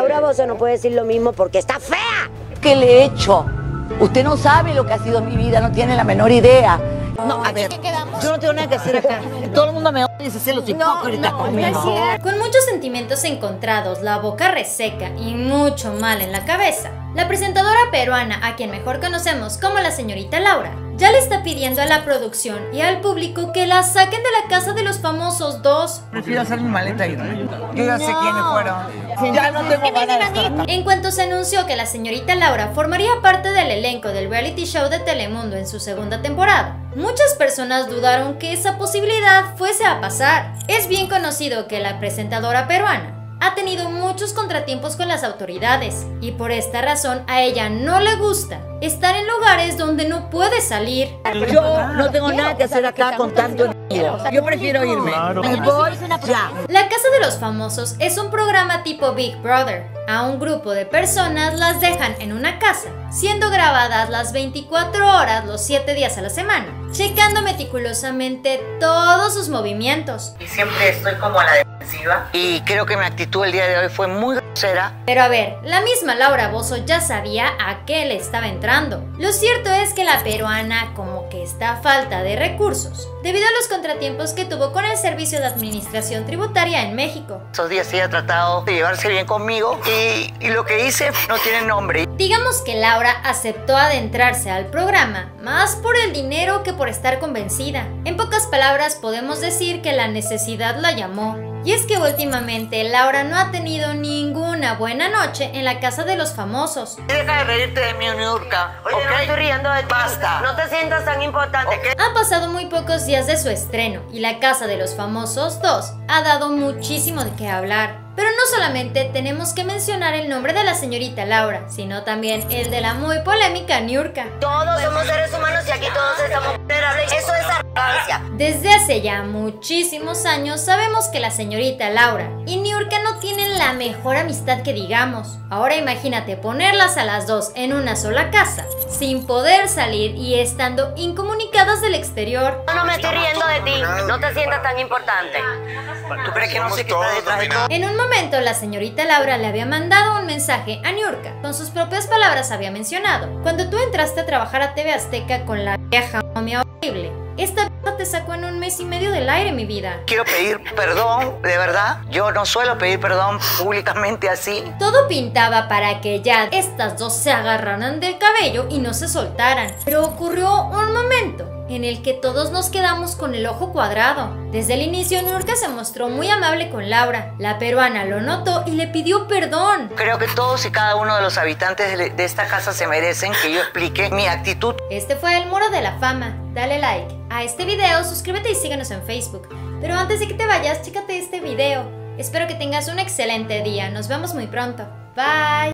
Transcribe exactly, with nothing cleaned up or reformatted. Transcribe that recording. Laura Bozzo no puede decir lo mismo porque está fea. ¿Qué le he hecho? Usted no sabe lo que ha sido mi vida, no tiene la menor idea. No, a ver, yo no tengo nada que hacer acá. Todo el mundo me odia y se hace los hipócritas conmigo. Con muchos sentimientos encontrados, la boca reseca y mucho mal en la cabeza, la presentadora peruana, a quien mejor conocemos como la señorita Laura, ya le está pidiendo a la producción y al público que la saquen de la Casa de los Famosos dos. Prefiero hacer mi maleta y irme. Yo ya no sé quiénes fueron. Ya no tengo ganas de estar. En cuanto se anunció que la señorita Laura formaría parte del elenco del reality show de Telemundo en su segunda temporada, muchas personas dudaron que esa posibilidad fuese a pasar. Es bien conocido que la presentadora peruana ha tenido muchos contratiempos con las autoridades y por esta razón a ella no le gusta estar en lugares donde no puede salir. Yo no tengo nada que hacer acá con tanto dinero. Yo prefiero irme. Me voy ya. La Casa de los Famosos es un programa tipo Big Brother. A un grupo de personas las dejan en una casa, siendo grabadas las veinticuatro horas los siete días a la semana, checando meticulosamente todos sus movimientos. Y siempre estoy como a la defensiva. Y creo que mi actitud el día de hoy fue muy grosera. Pero a ver, la misma Laura Bozzo ya sabía a qué le estaba entrando. Lo cierto es que la peruana como que está a falta de recursos, debido a los contratiempos que tuvo con el Servicio de Administración Tributaria en México. Esos días sí ha tratado de llevarse bien conmigo y, y lo que hice no tiene nombre. Digamos que Laura aceptó adentrarse al programa más por el dinero que por estar convencida. En pocas palabras podemos decir que la necesidad la llamó. Y es que últimamente Laura no ha tenido ninguna buena noche en la Casa de los Famosos. Deja de reírte de mí, Niurka. Oye, ¿okay? No estoy riendo de ti. Basta. No te sientas tan importante. ¿Okay? Han pasado muy pocos días de su estreno y la Casa de los Famosos dos ha dado muchísimo de qué hablar. Pero no solamente tenemos que mencionar el nombre de la señorita Laura, sino también el de la muy polémica Niurka. Todos somos seres humanos y aquí todos estamos vulnerables. Eso es arrogancia. Desde hace ya muchísimos años sabemos que la señorita Laura y Niurka no tienen la mejor amistad que digamos. Ahora imagínate ponerlas a las dos en una sola casa, sin poder salir y estando incomunicadas del exterior. No, no me estoy riendo de ti. No te sientas tan importante. ¿Tú crees que no sé qué está detrás de todo? En un momento, la señorita Laura le había mandado un mensaje a Niurka. Con sus propias palabras había mencionado: cuando tú entraste a trabajar a T V Azteca con la vieja momia horrible, esta vieja te sacó en un mes y medio del aire, mi vida. Quiero pedir perdón, de verdad. Yo no suelo pedir perdón públicamente así. Todo pintaba para que ya estas dos se agarraran del cabello y no se soltaran. Pero ocurrió un momento en el que todos nos quedamos con el ojo cuadrado. Desde el inicio, Niurka se mostró muy amable con Laura. La peruana lo notó y le pidió perdón. Creo que todos y cada uno de los habitantes de esta casa se merecen que yo explique mi actitud. Este fue el Muro de la Fama. Dale like a este video, suscríbete y síguenos en Facebook. Pero antes de que te vayas, chécate este video. Espero que tengas un excelente día. Nos vemos muy pronto. Bye.